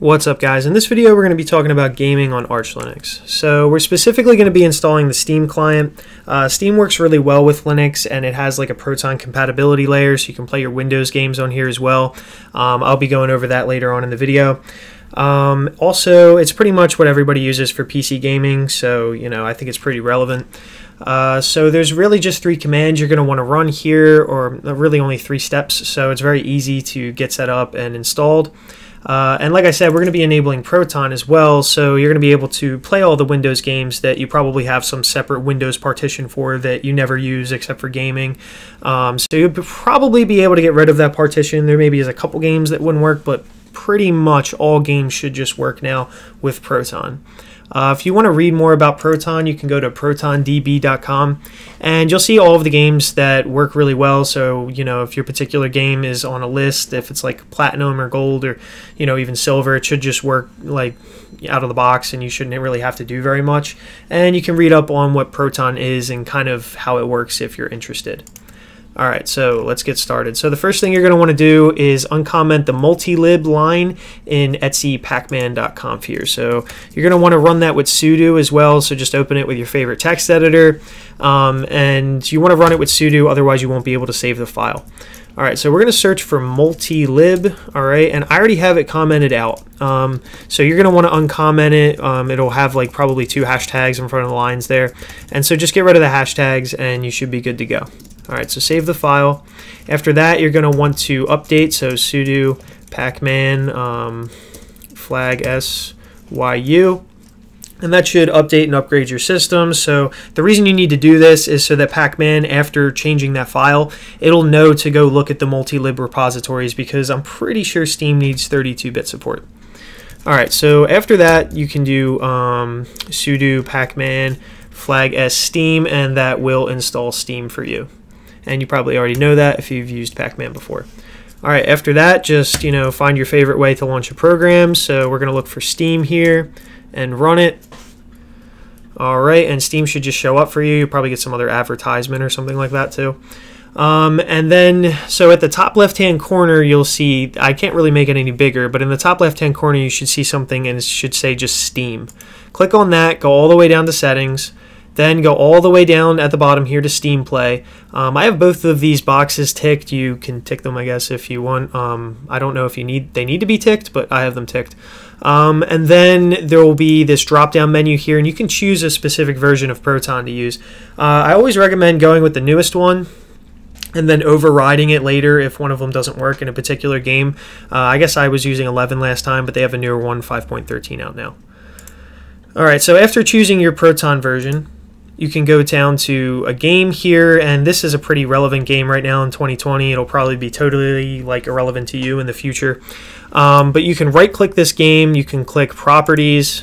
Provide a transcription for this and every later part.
What's up, guys? In this video we're going to be talking about gaming on Arch Linux. So we're specifically going to be installing the Steam client. Steam works really well with Linux, and it has like a Proton compatibility layer, so you can play your Windows games on here as well. I'll be going over that later on in the video. Also, it's pretty much what everybody uses for PC gaming, so I think it's pretty relevant. So there's really just three commands you're going to want to run here, or really only three steps, so it's very easy to get set up and installed. And like I said, we're going to be enabling Proton as well, so you're going to be able to play all the Windows games that you probably have some separate Windows partition for that you never use except for gaming. So you'll probably be able to get rid of that partition. There maybe is a couple games that wouldn't work, but pretty much all games should just work now with Proton. If you want to read more about Proton, you can go to protondb.com, and you'll see all of the games that work really well. So, if your particular game is on a list, if it's like platinum or gold or, even silver, it should just work like out of the box, and you shouldn't really have to do very much. And you can read up on what Proton is and kind of how it works if you're interested. All right, so let's get started. So the first thing you're going to want to do is uncomment the multi-lib line in etsy-pacman.conf here. So you're going to want to run that with sudo as well, so just open it with your favorite text editor. And you want to run it with sudo, otherwise you won't be able to save the file. All right, so we're going to search for multi-lib, all right, and I already have it commented out. So you're going to want to uncomment it. It'll have like probably two hashtags in front of the lines there. And so just get rid of the hashtags and you should be good to go. All right, so save the file. After that, you're going to want to update, so sudo pacman flag syu, and that should update and upgrade your system. So the reason you need to do this is so that pacman, after changing that file, it'll know to go look at the multi-lib repositories, because I'm pretty sure Steam needs 32-bit support. All right, so after that, you can do sudo pacman flag s steam, and that will install Steam for you. And you probably already know that if you've used Pacman before. All right, after that, just find your favorite way to launch a program. So we're going to look for Steam here and run it. All right, and Steam should just show up for you. You'll probably get some other advertisement or something like that too. And then, so at the top left-hand corner, you'll see, I can't really make it any bigger, but in the top left-hand corner, you should see something, and it should say just Steam. Click on that, go all the way down to Settings, then go all the way down at the bottom here to Steam Play. I have both of these boxes ticked. You can tick them, I guess, if you want. I don't know if you need, they need to be ticked, but I have them ticked. And then there will be this drop-down menu here, and you can choose a specific version of Proton to use. I always recommend going with the newest one, and then overriding it later if one of them doesn't work in a particular game. I guess I was using 11 last time, but they have a newer one, 5.13 out now. All right, so after choosing your Proton version, you can go down to a game here, and this is a pretty relevant game right now in 2020. It'll probably be totally like irrelevant to you in the future. But you can right-click this game, you can click Properties.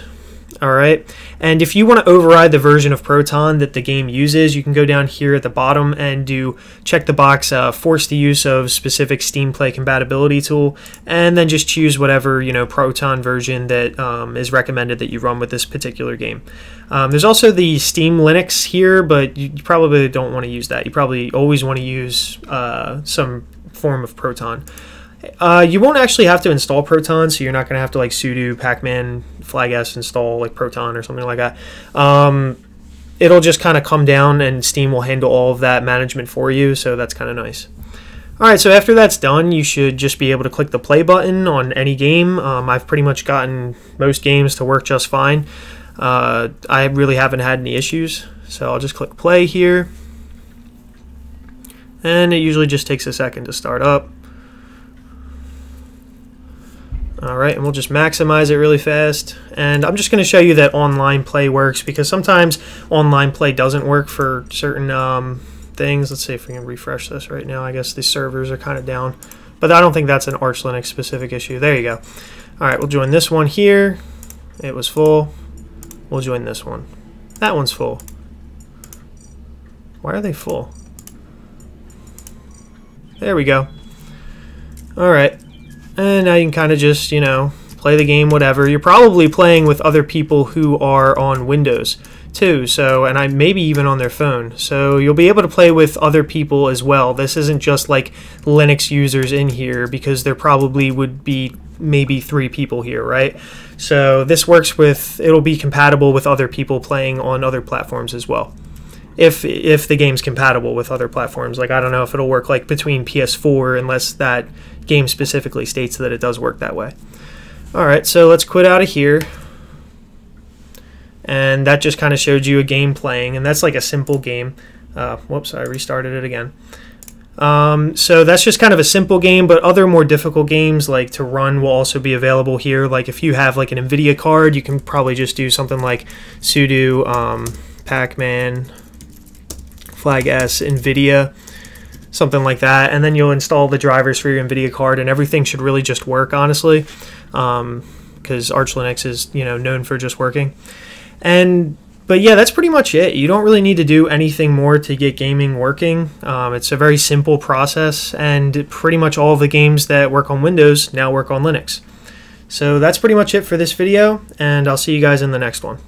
All right, and if you want to override the version of Proton that the game uses, you can go down here at the bottom and do check the box force the use of specific Steam Play compatibility tool, and then just choose whatever Proton version that is recommended that you run with this particular game. There's also the Steam Linux here, but you probably don't want to use that. You probably always want to use some form of Proton. You won't actually have to install Proton, so you're not going to have to like sudo pacman flag s install like Proton or something like that. It'll just kind of come down, and Steam will handle all of that management for you, so that's kind of nice. All right, so after that's done, you should just be able to click the play button on any game. I've pretty much gotten most games to work just fine. I really haven't had any issues, so I'll just click play here, and it usually just takes a second to start up. All right, and we'll just maximize it really fast. And I'm just going to show you that online play works, because sometimes online play doesn't work for certain things. Let's see if we can refresh this right now. I guess the servers are kind of down, but I don't think that's an Arch Linux specific issue. There you go. All right, we'll join this one here. It was full. We'll join this one. That one's full. Why are they full? There we go. All right. And now you can kind of just, play the game, whatever. You're probably playing with other people who are on Windows too, so, and I maybe even on their phone. So you'll be able to play with other people as well. This isn't just like Linux users in here, because there probably would be maybe 3 people here, right? So this works with, it'll be compatible with other people playing on other platforms as well. If the game's compatible with other platforms, like I don't know if it'll work like between PS4 unless that game specifically states that it does work that way. All right, so let's quit out of here. And that just kind of showed you a game playing, and that's like a simple game. Whoops, I restarted it again. So that's just kind of a simple game, but other more difficult games like to run will also be available here. Like if you have like an NVIDIA card, you can probably just do something like sudo Pac-Man flag S NVIDIA, something like that, and then you'll install the drivers for your NVIDIA card, and everything should really just work, honestly, because Arch Linux is, you know, known for just working. But yeah, that's pretty much it. You don't really need to do anything more to get gaming working. It's a very simple process, and pretty much all of the games that work on Windows now work on Linux. So that's pretty much it for this video, and I'll see you guys in the next one.